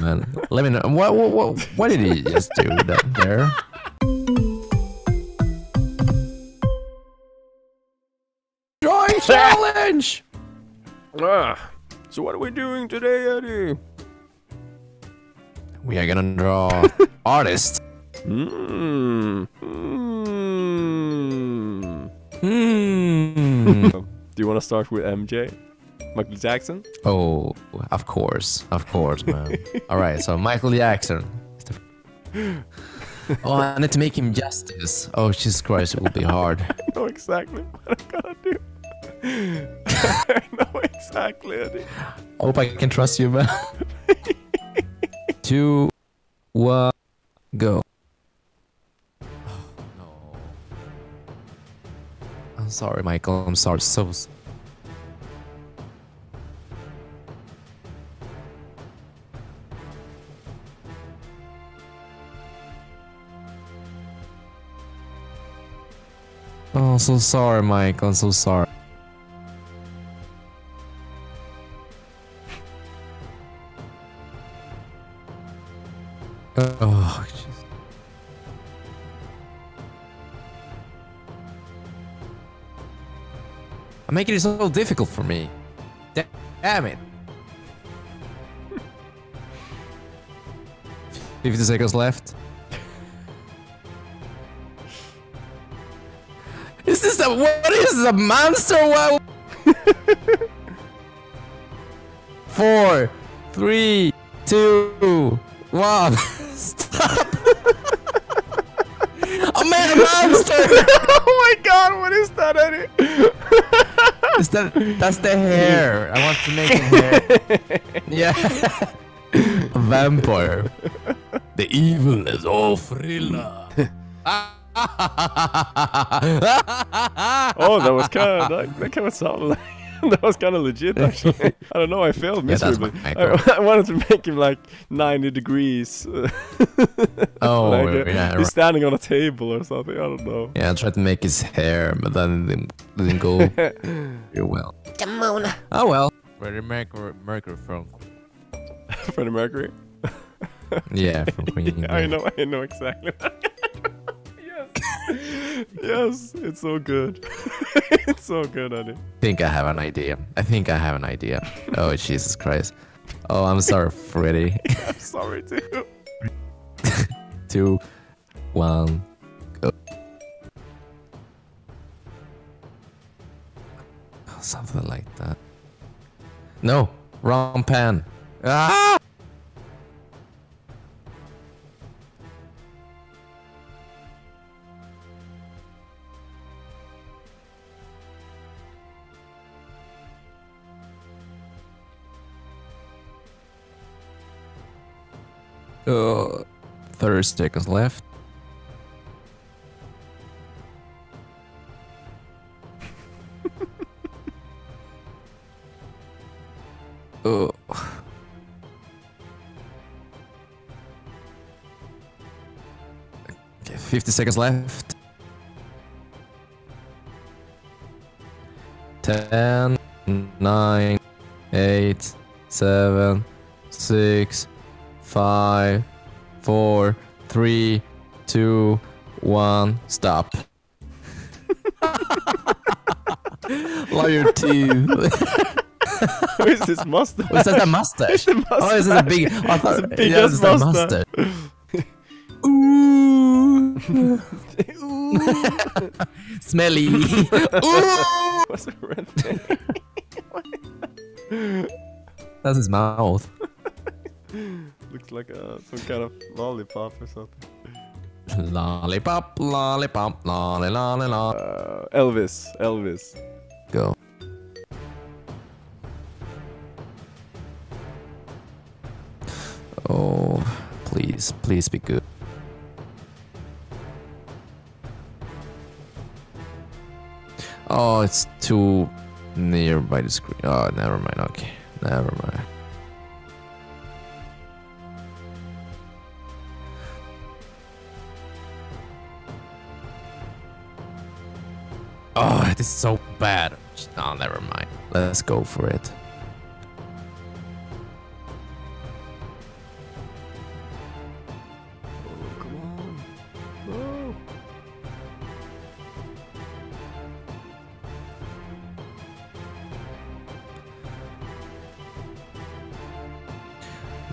man. Let me know. What did he just do there? Drawing challenge! So what are we doing today, Eddie? We are gonna draw artists. Do you want to start with MJ? Michael Jackson? Oh, of course, man. All right, so Michael Jackson. Oh, I need to make him justice. Oh, Jesus Christ, it will be hard. I know exactly what I gotta do. I know exactly. I hope I can trust you, man. 2, 1, go. Oh, no. I'm sorry, Michael. I'm sorry. So. Oh, so sorry, Michael. I'm so sorry. Oh, jeez. I'm making it so difficult for me. Damn it. 50 seconds left. Is this a... What is this, a monster? Wow. 4, 3, 2, 1. Stop! I made a monster! Oh my god, what is that, Eddie? That's the hair. I want to make a hair. Yeah. A vampire. The evil is all thriller. Oh, that was kind of... That kind of sounded like... That was kind of legit, actually. I don't know, I failed miserably. Yeah, I wanted to make him like 90 degrees. Oh, like, yeah, he's standing on a table or something, I don't know. Yeah, I tried to make his hair, but then it didn't go very well. Come on. Oh, well. Freddie Mercury from Queen. Freddie Mercury? Yeah, from Queen. Yeah, I know exactly. Yes, it's so good. It's so good, Eddie. I think I have an idea. Oh, Jesus Christ. Oh, I'm sorry, Freddy. I'm sorry, too. 2, 1, go. Something like that. No, wrong pan. Ah! Oh, 30 seconds left. Oh. Okay, 50 seconds left. 10, 9, 8, 7, 6, 5, 4, 3, 2, 1, stop. Love your teeth. Who is this mustache? Is that a mustache? Oh, is this a big... I thought it was a mustache. Ooh. Ooh. Smelly. Ooh. What's the red thing? That's his mouth. Looks like some kind of lollipop or something. Lollipop, lollipop, lolly. Elvis. Go. Oh, please be good. Oh, it's too near by the screen. Oh, never mind. Okay, never mind. Oh, this is so bad. Oh, never mind. Let's go for it.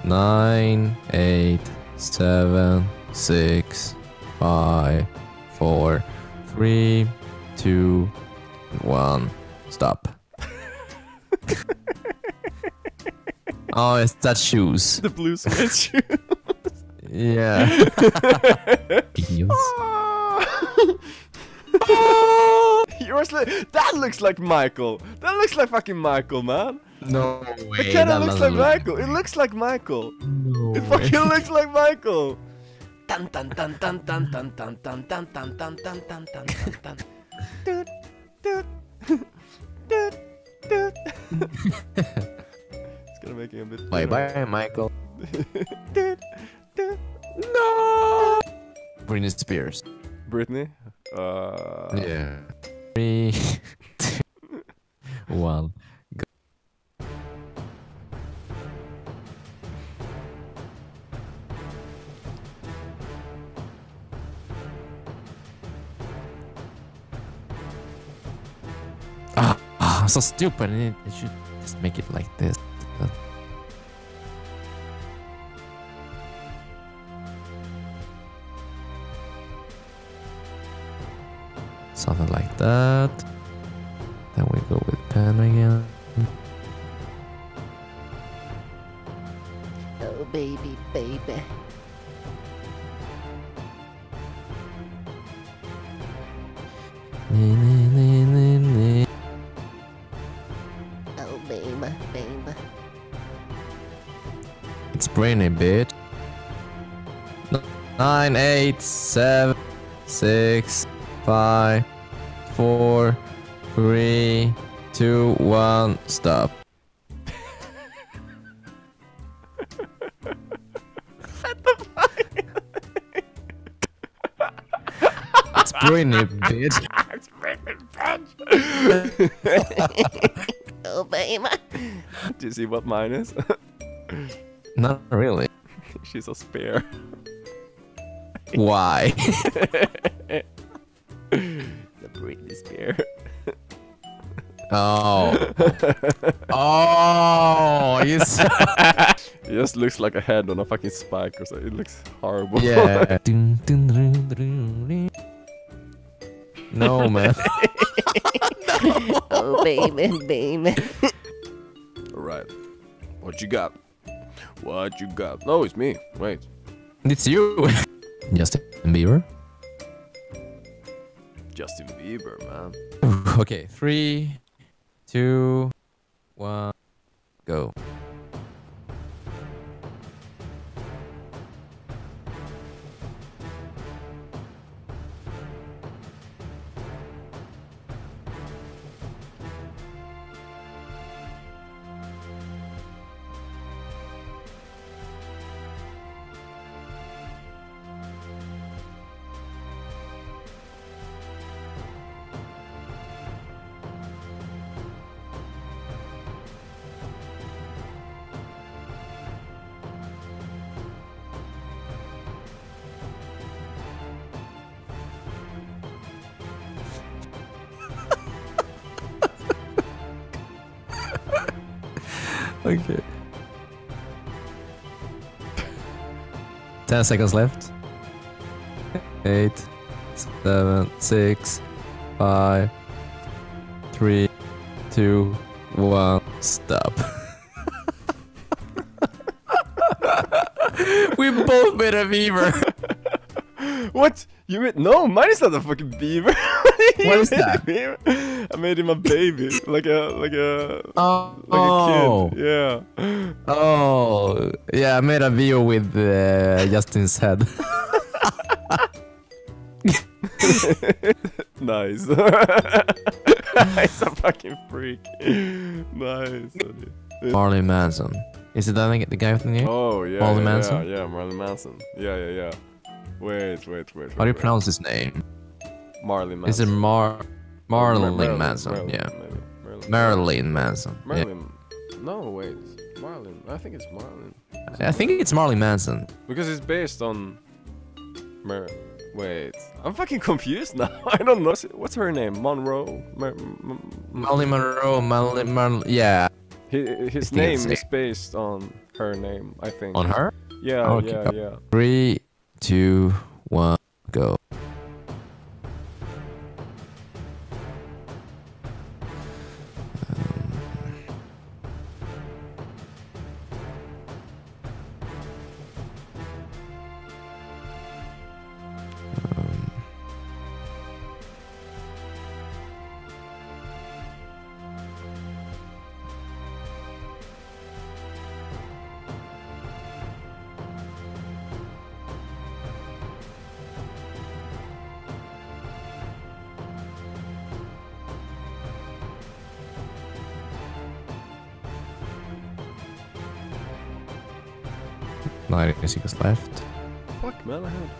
9, 8, 7, 6, 5, 4, 3, 2, 1. Stop. Oh, it's that shoes. The blue sweat shoes. Yeah. That looks like Michael. That looks like fucking Michael, man. No way. It kinda looks like Michael. It looks like Michael. No way. It fucking looks like Michael. Dun dun dun dun dun dun dun dun dun dun dun dun dun dun dun dun. It's gonna make it a bit. Bye bye, Michael. No. Britney Spears. Britney? Yeah. 3, 2, 1. I'm so stupid. I should just make it like this. Something like that. Then we go with pen again. Oh baby, baby. Oh baby, baby. It's brainy, bitch. 9, 8, 7, 6, 5, 4, 3, 2, 1, stop. What the fuck? It's Britney, bitch. It's Britney, bitch. Oh, baby. Do you see what mine is? Not really. She's a spare. Why? The Britney Spears. Oh. Oh, you saw. It just looks like a head on a fucking spike or something. It looks horrible. Yeah. No, man. No. Oh, baby, baby. Alright. What you got? What you got? No, it's me. Wait. It's you. Justin Bieber. Justin Bieber, man. Okay, 3, 2, 1, go. Okay. 10 seconds left. 8, 7, 6, 5, 3, 2, 1, stop. We both made a beaver. What? You made? No, mine is not a fucking beaver. What is that? I made him a baby, like a kid. Yeah. Oh, yeah. I made a video with Justin's head. Nice. He's a fucking freak. Nice. Marilyn Manson. Is it that the guy with the name? Oh yeah. Marilyn Manson. Yeah, Marilyn Manson. Yeah. Wait. How do you pronounce his name? Marilyn Manson. Is it Marilyn Manson? Marilyn. Marilyn Manson. Marilyn. Yeah. No, wait. Marilyn. I think it's Marilyn. I think it's Marilyn Manson. Because it's based on. Wait. I'm fucking confused now. I don't know. What's her name? Monroe. Marilyn Monroe. Yeah. His name is based on her name, I think. On her? Yeah, oh, okay. Yeah. 3, 2, 1, go. Lighting is left. Fuck man, I have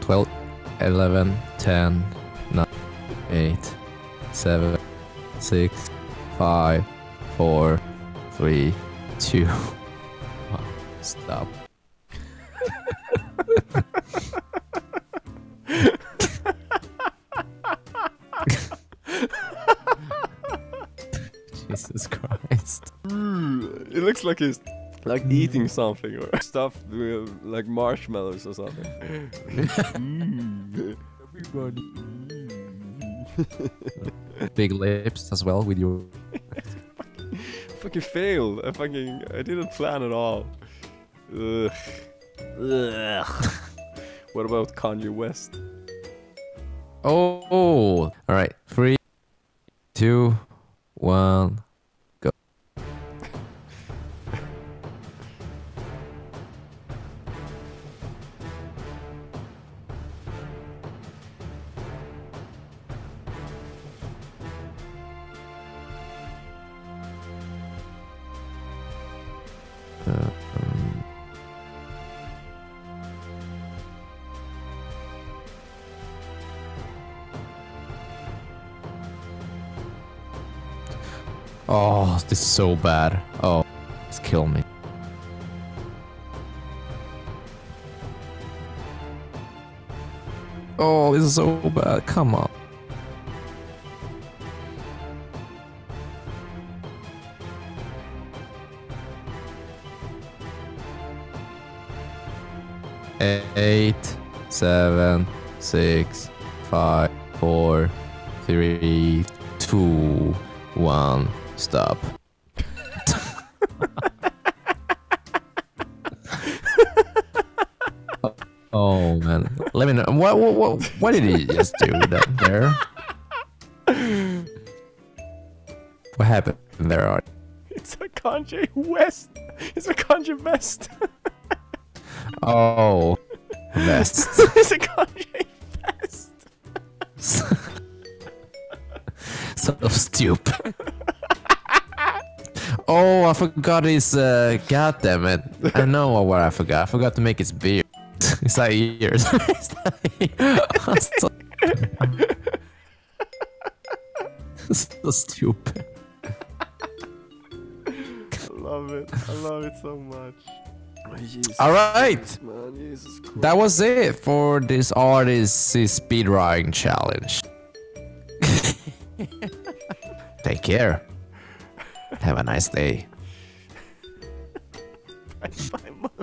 12, 11, 10, 9, 8, 7, 6, 5, 4, 3, 2, 1. Stop. Jesus Christ. It looks like he's like eating something or stuff with like marshmallows or something. Everybody. Big lips as well with your... I fucking failed. I didn't plan at all. Ugh. Ugh. What about Kanye West? Oh. Alright. 3, 2, 1. Oh, this is so bad. Oh, it's killing me. Oh, this is so bad. Come on. Eight, 7, 6, 5, 4, 3, 2, 1. Stop. Oh man, let me know. What did he just do down there? What happened there? It's a Kanye West. It's a Kanye West. Oh, West. It's a Kanye West. So stupid. Oh, I forgot his, god damn it. I know what I forgot. I forgot to make his beard. It's like ears. It's like ears. So, so stupid. I love it. I love it so much. Alright. That was it for this artist's speedrunning challenge. Take care. Have a nice day. Bye, bye.